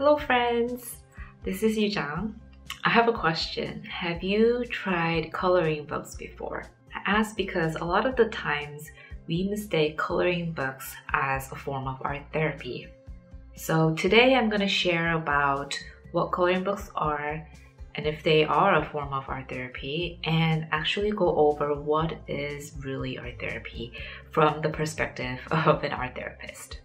Hello friends, this is Yu Zhang. I have a question. Have you tried coloring books before? I ask because a lot of the times we mistake coloring books as a form of art therapy. So today I'm going to share about what coloring books are and if they are a form of art therapy, and actually go over what is really art therapy from the perspective of an art therapist.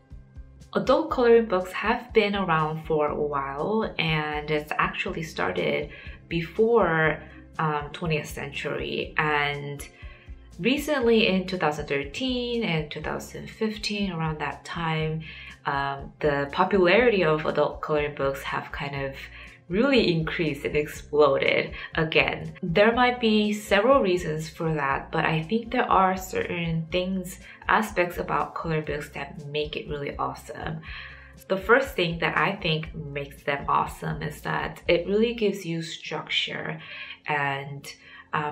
Adult coloring books have been around for a while, and it's actually started before 20th century, and recently in 2013 and 2015, around that time, the popularity of adult coloring books have kind of really increased and exploded again. There might be several reasons for that, but I think there are certain things, aspects about coloring books that make it really awesome. The first thing that I think makes them awesome is that it really gives you structure and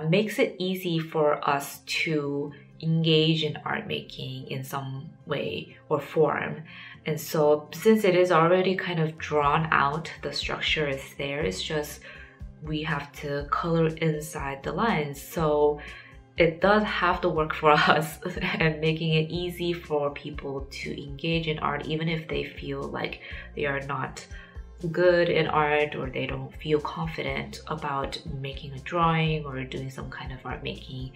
makes it easy for us to engage in art making in some way or form. And so since it is already kind of drawn out, the structure is there, it's just we have to color inside the lines. So it does have to work for us and making it easy for people to engage in art, even if they feel like they are not good in art or they don't feel confident about making a drawing or doing some kind of art making.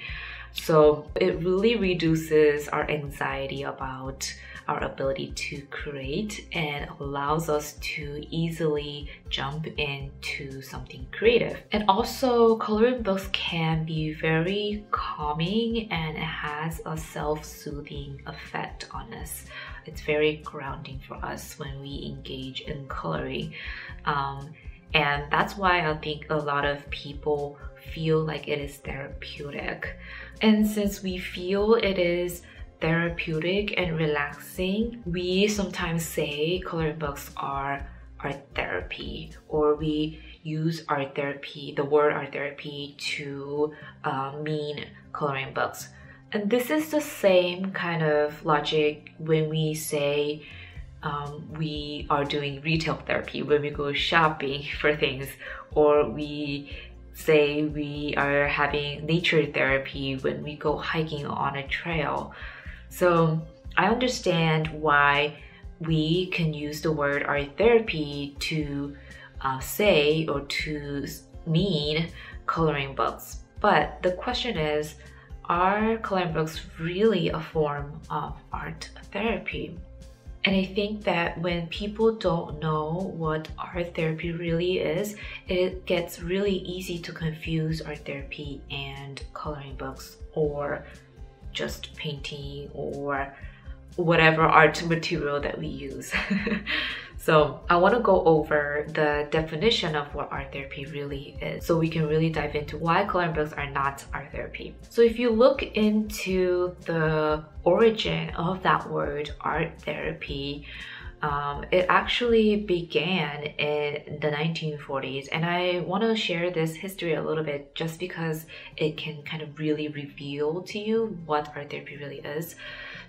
So it really reduces our anxiety about our ability to create and allows us to easily jump into something creative. And also, coloring books can be very calming, and it has a self-soothing effect on us. It's very grounding for us when we engage in coloring. And that's why I think a lot of people feel like it is therapeutic. And since we feel it is therapeutic and relaxing, we sometimes say coloring books are art therapy, or we use art therapy, the word art therapy, to mean coloring books. And this is the same kind of logic when we say we are doing retail therapy, when we go shopping for things, or we say we are having nature therapy when we go hiking on a trail. So I understand why we can use the word art therapy to say or to mean coloring books. But the question is, are coloring books really a form of art therapy? And I think that when people don't know what art therapy really is, it gets really easy to confuse art therapy and coloring books, or just painting, or whatever art material that we use. So I want to go over the definition of what art therapy really is, so we can really dive into why coloring books are not art therapy. So if you look into the origin of that word, art therapy, it actually began in the 1940s, and I want to share this history a little bit just because it can kind of really reveal to you what art therapy really is.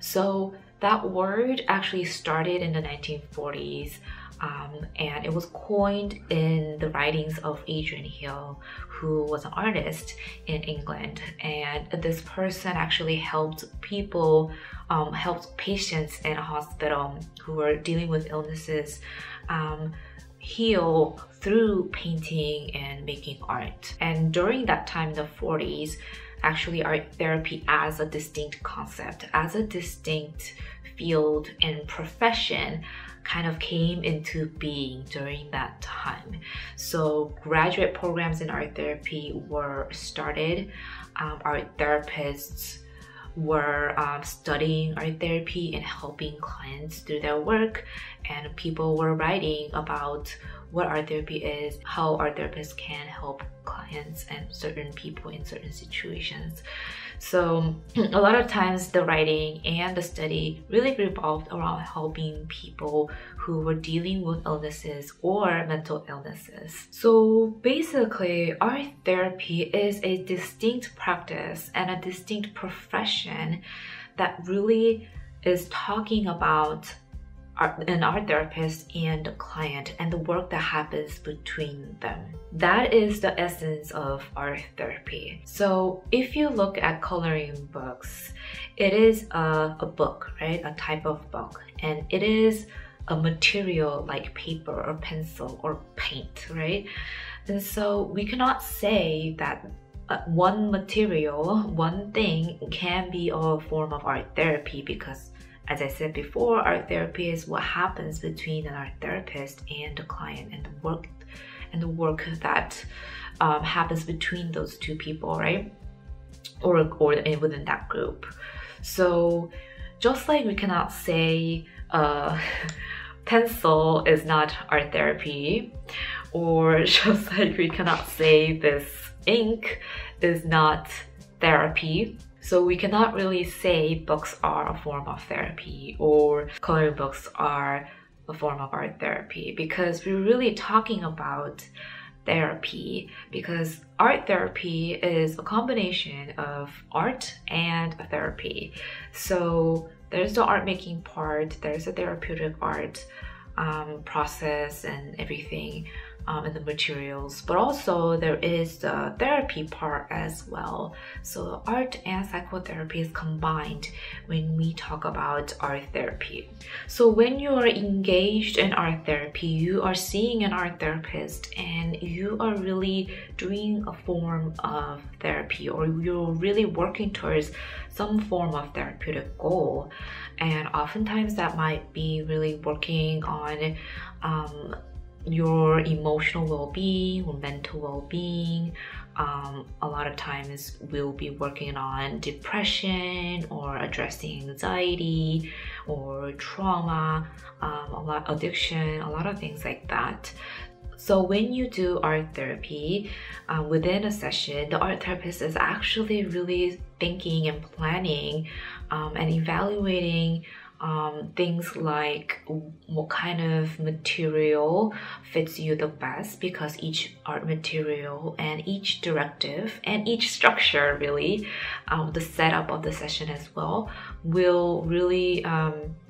So that word actually started in the 1940s, and it was coined in the writings of Adrian Hill, who was an artist in England. And this person actually helped people, helped patients in a hospital who were dealing with illnesses heal through painting and making art. And during that time, the 40s, actually art therapy as a distinct concept, as a distinct field and profession, kind of came into being during that time. So graduate programs in art therapy were started. Art therapists were studying art therapy and helping clients through their work, and people were writing about what art therapy is, how art therapists can help clients and certain people in certain situations. So a lot of times the writing and the study really revolved around helping people who were dealing with illnesses or mental illnesses. So basically, art therapy is a distinct practice and a distinct profession that really is talking about an art therapist and a client and the work that happens between them. That is the essence of art therapy. So if you look at coloring books, it is a book, right? A type of book, and it is a material like paper or pencil or paint, right? And so we cannot say that one material, one thing can be a form of art therapy, because as I said before, art therapy is what happens between an art therapist and a client, and the work that happens between those two people, right? Or within that group. So just like we cannot say pencil is not art therapy, or just like we cannot say this ink is not therapy. So we cannot really say books are a form of therapy or coloring books are a form of art therapy, because we're really talking about therapy, because art therapy is a combination of art and a therapy. So there's the art making part, there's the therapeutic art process and everything, and the materials, but also there is the therapy part as well. So art and psychotherapy is combined when we talk about art therapy. So when you are engaged in art therapy, you are seeing an art therapist and you are really doing a form of therapy, or you're really working towards some form of therapeutic goal. And oftentimes that might be really working on your emotional well-being or mental well-being. A lot of times we'll be working on depression or addressing anxiety or trauma, addiction, a lot of things like that. So when you do art therapy within a session, the art therapist is actually really thinking and planning and evaluating things like what kind of material fits you the best, because each art material and each directive and each structure, really the setup of the session as well, will really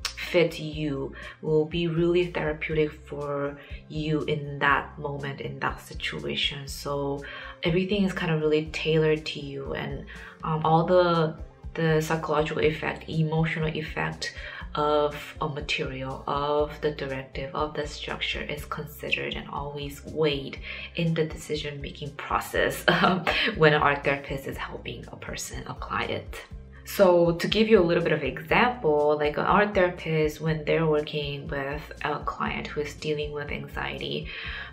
fit you, will be really therapeutic for you in that moment, in that situation. So everything is kind of really tailored to you, and all the psychological effect, emotional effect of a material, of the directive, of the structure is considered and always weighed in the decision-making process when an art therapist is helping a person, a client. So to give you a little bit of example, like an art therapist, when they're working with a client who is dealing with anxiety,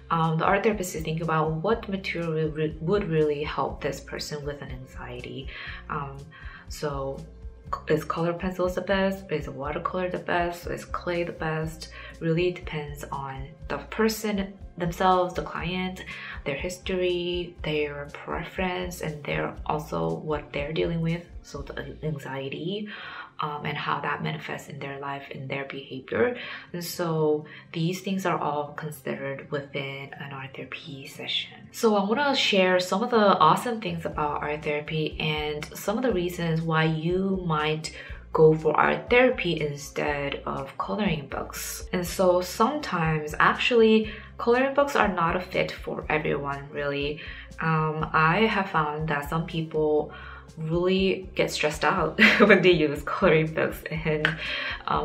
the art therapist is thinking about what material would really help this person with an anxiety. So is color pencils the best? Is watercolor the best? Is clay the best? Really depends on the person themselves, the client, their history, their preference, and their also what they're dealing with, so the anxiety, and how that manifests in their life, in their behavior. And so these things are all considered within an art therapy session. So I want to share some of the awesome things about art therapy and some of the reasons why you might go for art therapy instead of coloring books. And so sometimes actually coloring books are not a fit for everyone, really. I have found that some people really get stressed out when they use coloring books, and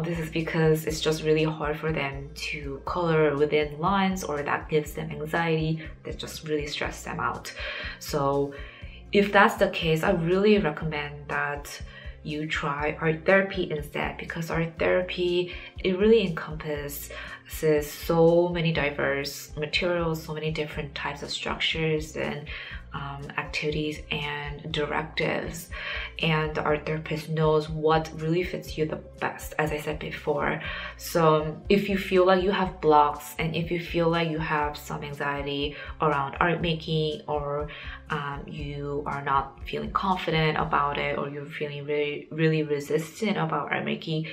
this is because it's just really hard for them to color within lines, or that gives them anxiety, that just really stresses them out. So if that's the case, I really recommend that you try art therapy instead, because art therapy, it really encompasses so many diverse materials, so many different types of structures and activities and directives, and the art therapist knows what really fits you the best, as I said before. So if you feel like you have blocks, and if you feel like you have some anxiety around art making, or you are not feeling confident about it, or you're feeling really resistant about art making,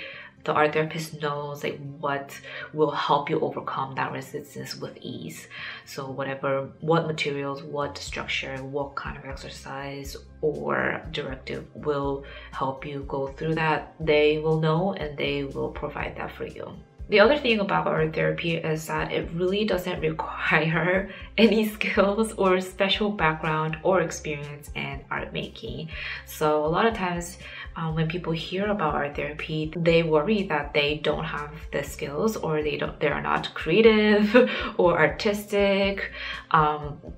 the art therapist knows like what will help you overcome that resistance with ease. So whatever, what materials, what structure, what kind of exercise or directive will help you go through that, they will know and they will provide that for you. The other thing about art therapy is that it really doesn't require any skills or special background or experience in art making. So a lot of times when people hear about art therapy, they worry that they don't have the skills, or they're not creative or artistic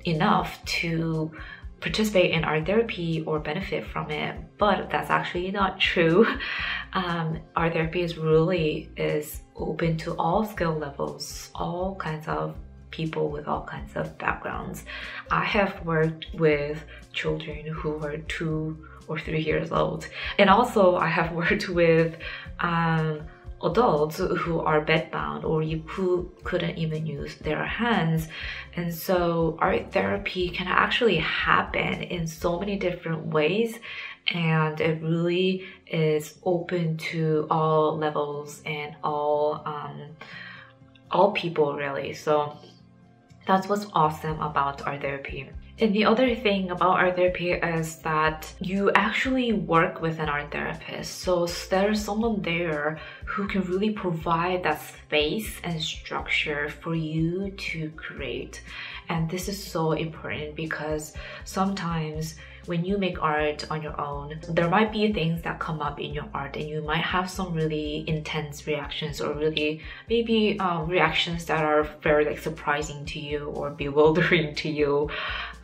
enough to participate in art therapy or benefit from it, but that's actually not true. Art therapy is really open to all skill levels, all kinds of people with all kinds of backgrounds. I have worked with children who were 2 or 3 years old, and also I have worked with adults who are bedbound or who couldn't even use their hands. And so art therapy can actually happen in so many different ways, and it really is open to all levels and all people, really. So that's what's awesome about art therapy. And the other thing about art therapy is that you actually work with an art therapist. So there's someone there who can really provide that space and structure for you to create. And this is so important, because sometimes when you make art on your own, there might be things that come up in your art, and you might have some really intense reactions, or really maybe reactions that are very surprising to you, or bewildering to you,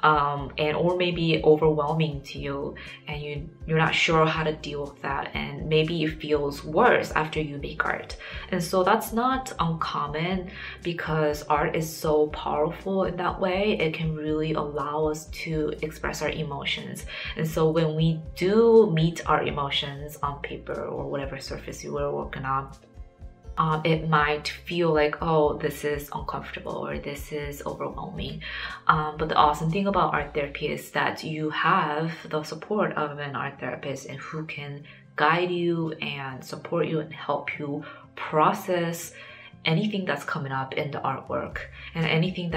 and or maybe overwhelming to you, and you're not sure how to deal with that, and maybe it feels worse after you make art. And so that's not uncommon, because art is so powerful in that way. It can really allow us to express our emotions. And so when we do meet our emotions on paper or whatever surface you were working on, it might feel like, oh, this is uncomfortable, or this is overwhelming. But the awesome thing about art therapy is that you have the support of an art therapist, and who can guide you and support you and help you process anything that's coming up in the artwork, and anything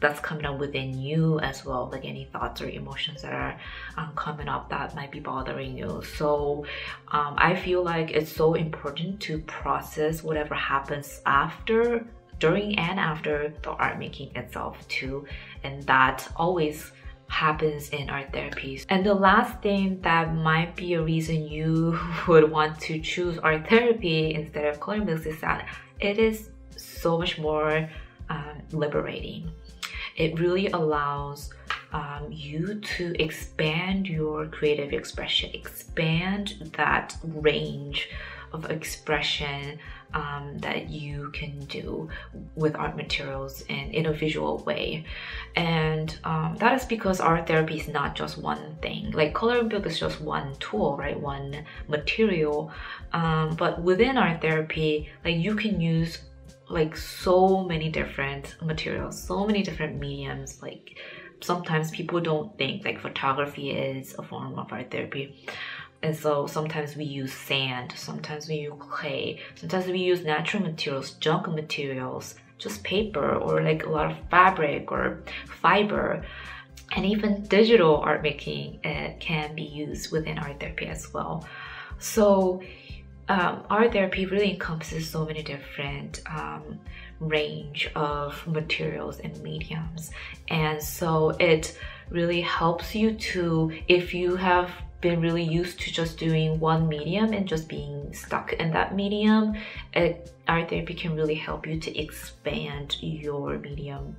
that's coming up within you as well, like any thoughts or emotions that are coming up that might be bothering you. So I feel like it's so important to process whatever happens after, during, and after the art making itself too, and that always happens in art therapy. And the last thing that might be a reason you would want to choose art therapy instead of coloring books is that it is so much more liberating. It really allows you to expand your creative expression, expand that range of expression that you can do with art materials and in a visual way. And that is because art therapy is not just one thing. Like coloring book is just one tool, right? One material. But within art therapy, like you can use like so many different materials, so many different mediums. Like sometimes people don't think like photography is a form of art therapy. And so sometimes we use sand, sometimes we use clay, sometimes we use natural materials, junk materials, just paper, or like a lot of fabric or fiber. And even digital art making can be used within art therapy as well. So art therapy really encompasses so many different range of materials and mediums. And so it really helps you to, if you have been really used to just doing one medium and just being stuck in that medium, art therapy can really help you to expand your medium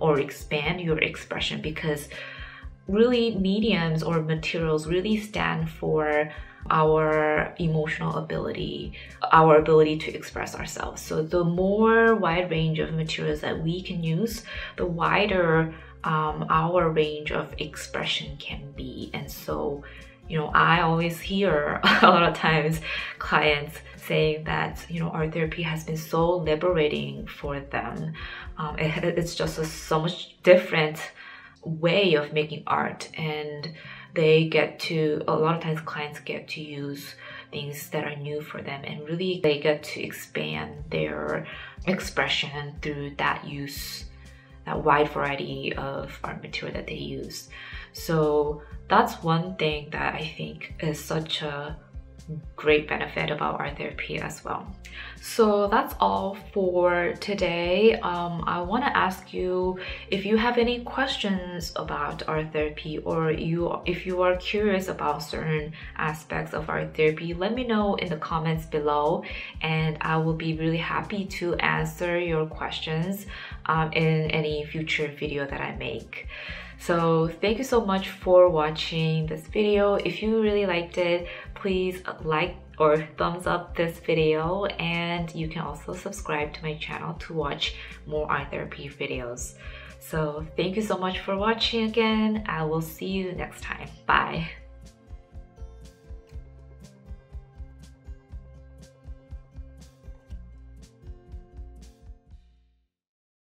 or expand your expression, because really mediums or materials really stand for our emotional ability, our ability to express ourselves. So the more wide range of materials that we can use, the wider our range of expression can be. And so, you know, I always hear a lot of times clients saying that, you know, art therapy has been so liberating for them. It's just so much different way of making art, and they get to, a lot of times clients get to use things that are new for them, and really they get to expand their expression through that use, that wide variety of art material that they use. So that's one thing that I think is such a great benefit about our therapy as well. So that's all for today. I want to ask you if you have any questions about our therapy, or if you are curious about certain aspects of our therapy, let me know in the comments below, and I will be really happy to answer your questions in any future video that I make. So thank you so much for watching this video. If you really liked it, please like or thumbs up this video, and you can also subscribe to my channel to watch more art therapy videos. So thank you so much for watching again. I will see you next time. Bye.